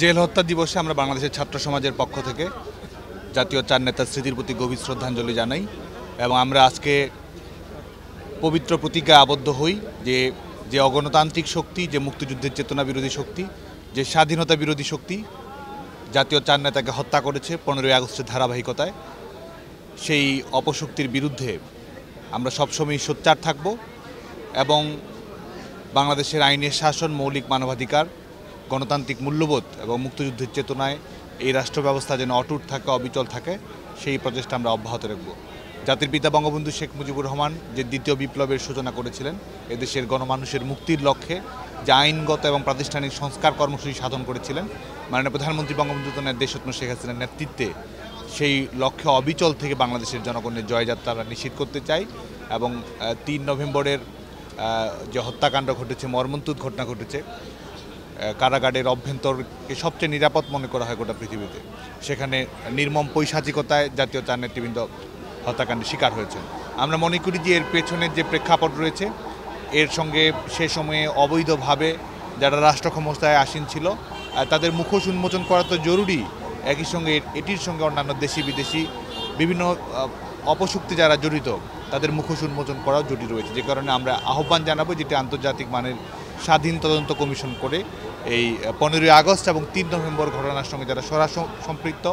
Jail হত্যা দিবসে আমরা বাংলাদেশের ছাত্র সমাজের পক্ষ থেকে জাতীয় চার নেতার স্মৃতির প্রতি গভীর শ্রদ্ধাঞ্জলি জানাই এবং আমরা আজকে পবিত্র প্রতীকে আবদ্ধ হই যে যে অগণতান্ত্রিক শক্তি, যে মুক্তিযুদ্ধের চেতনা বিরোধী শক্তি, যে স্বাধীনতা বিরোধী শক্তি জাতীয় চার নেতাকে হত্যা করেছে 15ই আগস্টের ধারাবাহিকতায়, সেই অপশক্তির বিরুদ্ধে আমরা সবসময়ই সোচ্চার থাকব এবং বাংলাদেশের আইনের শাসন, মৌলিক মানবাধিকার, গণতান্ত্রিক মূল্যবোধ এবং মুক্তিযুদ্ধের চেতনায় এই রাষ্ট্র ব্যবস্থা যেন অটুট থাকে, অবিচল থাকে, সেই প্রচেষ্টা আমরা অব্যাহত রাখব। জাতির পিতা বঙ্গবন্ধু শেখ মুজিবুর রহমান যে দ্বিতীয় বিপ্লবের সূচনা করেছিলেন, এদেশের গণমানুষের মুক্তির লক্ষ্যে যে আইনগত এবং প্রাতিষ্ঠানিক সংস্কার কর্মসূচি সাধন করেছিলেন মাননীয় প্রধানমন্ত্রী বঙ্গবন্ধু দেশরত্ন শেখ হাসিনার নেতৃত্বে, সেই লক্ষ্যে অবিচল থেকে বাংলাদেশের জনগণের জয়যাত্রা আমরা নিশ্চিত করতে চাই এবং 3 নভেম্বরের যে হত্যাকাণ্ড ঘটেছে, মর্মন্তুদ ঘটনা ঘটেছে, কারাগারের অভ্যন্তরকে সবচেয়ে নিরাপদ মনে করা হয় গোটা পৃথিবীতে, সেখানে নির্মম পৈশাচিকতায় জাতীয় চার নেতৃবৃন্দ হত্যাকাণ্ডের শিকার হয়েছেন। আমরা মনে করি যে এর পেছনের যে প্রেক্ষাপট রয়েছে, এর সঙ্গে সে সময়ে অবৈধভাবে যারা রাষ্ট্র ক্ষমতায় আসীন ছিল তাদের মুখোশ উন্মোচন করা তো জরুরি, একই সঙ্গে এটির সঙ্গে অন্যান্য দেশি বিদেশি বিভিন্ন অপশক্তি যারা জড়িত তাদের মুখোশ উন্মোচন করাও জরুরি রয়েছে, যে কারণে আমরা আহ্বান জানাবো যেটি আন্তর্জাতিক মানের স্বাধীন তদন্ত কমিশন করে এই 15ই আগস্ট এবং 3 নভেম্বর ঘটনার সঙ্গে যারা সরাসরি সম্পৃক্ত,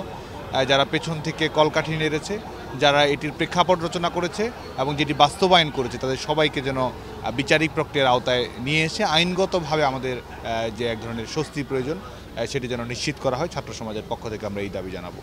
যারা পেছন থেকে কলকাঠি নেড়েছে, যারা এটির প্রেক্ষাপট রচনা করেছে এবং যেটি বাস্তবায়ন করেছে, তাদের সবাইকে যেন বিচারিক প্রক্রিয়ার আওতায় নিয়ে এসে আইনগতভাবে আমাদের যে এক ধরনের স্বস্তি প্রয়োজন সেটি যেন নিশ্চিত করা হয়, ছাত্র সমাজের পক্ষ থেকে আমরা এই দাবি জানাবো।